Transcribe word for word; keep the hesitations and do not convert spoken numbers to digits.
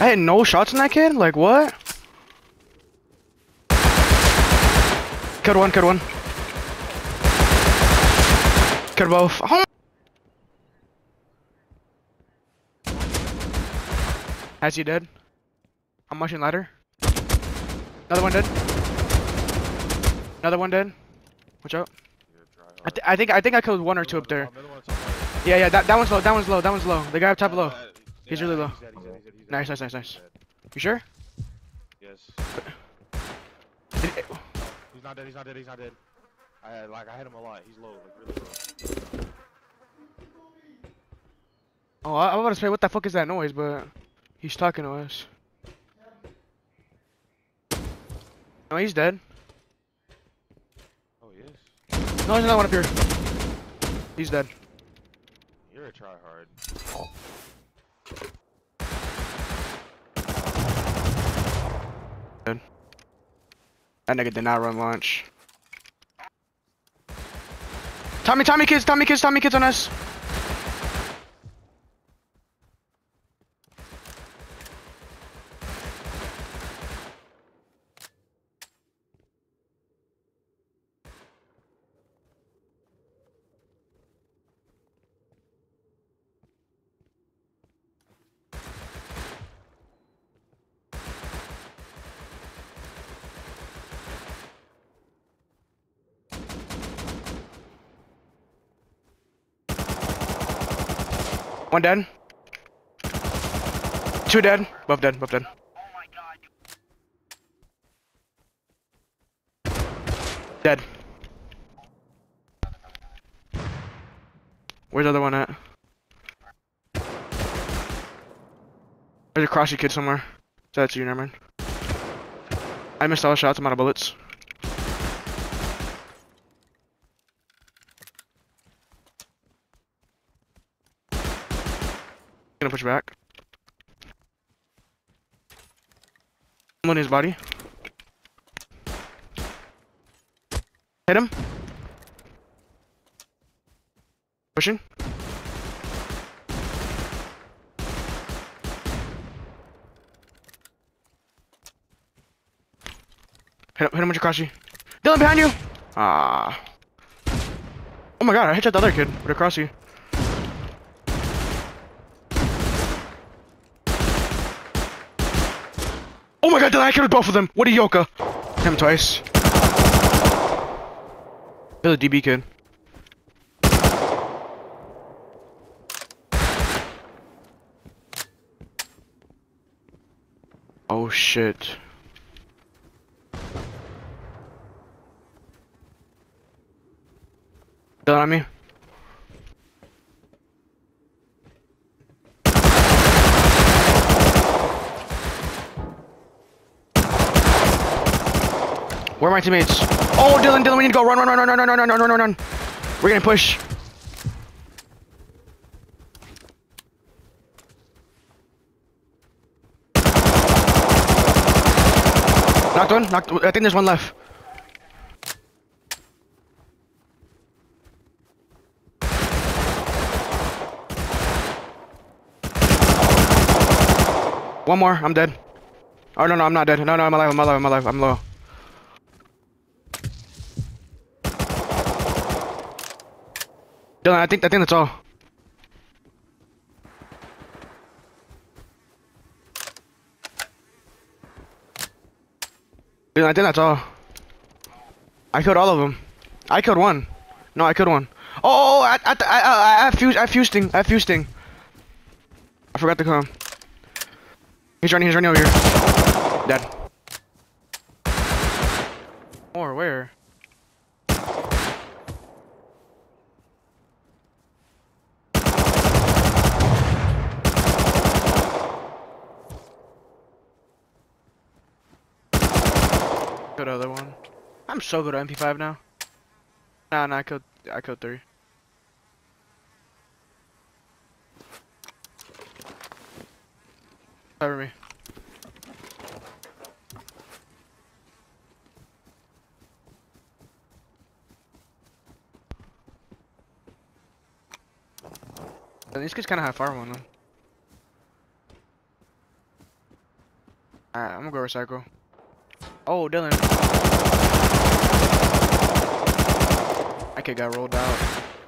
I had no shots in that kid? Like, what? Killed one, killed one. Killed both. Oh. As you did. I'm rushing ladder. Another one dead. Another one dead. Watch out. I, th I think I think I killed one or two up there. Yeah, yeah, that, that one's low, that one's low, that one's low. The guy up top low. He's really low. Nice, nice, nice, nice. You sure? Yes. He's not dead, he's not dead, he's not dead. I like I hit him a lot, he's low, like really low. Oh, I, I was about to say what the fuck is that noise, but he's talking to us. No, he's dead. Oh, he is. No, there's another one up here. He's dead. You're a tryhard. Oh. Dead. That nigga did not run launch. Tommy, Tommy kids, Tommy kids, Tommy kids on us. One dead. Two dead. Both dead. Both dead. Oh my god. Dead. Where's the other one at? There's a crossy kid somewhere. So that's you, never mind. I missed all the shots. I'm out of bullets. Gonna push back. I'm on his body. Hit him. Pushing. Hit him, hit him with your crossy. Dylan, behind you! Ah. Oh my god, I hit the other kid with a crossy. Oh my god, I killed both of them! What a yoka! Him twice. Kill the D B kid. Oh shit. Still on me? Where are my teammates? Oh, Dylan, Dylan, we need to go. Run, run, run, run, run, run, run, run, run, run. We're gonna push. Knocked one. Knocked. I think there's one left. One more. I'm dead. Oh no, no, I'm not dead. No, no, I'm alive. I'm alive. I'm alive. I'm low. Dylan, I think I think that's all. Dylan, I think that's all. I killed all of them. I killed one. No, I killed one. Oh, I I I I, I fused I fused thing. I fused thing. I forgot to come. He's running. He's running over here. Dead. Or where? Other one. I'm so good at M P five now. Nah, nah, I killed, I killed three. Cover me. These kids kind of have fire one though. Alright, I'm gonna go recycle. Oh, Dylan. I could got rolled out.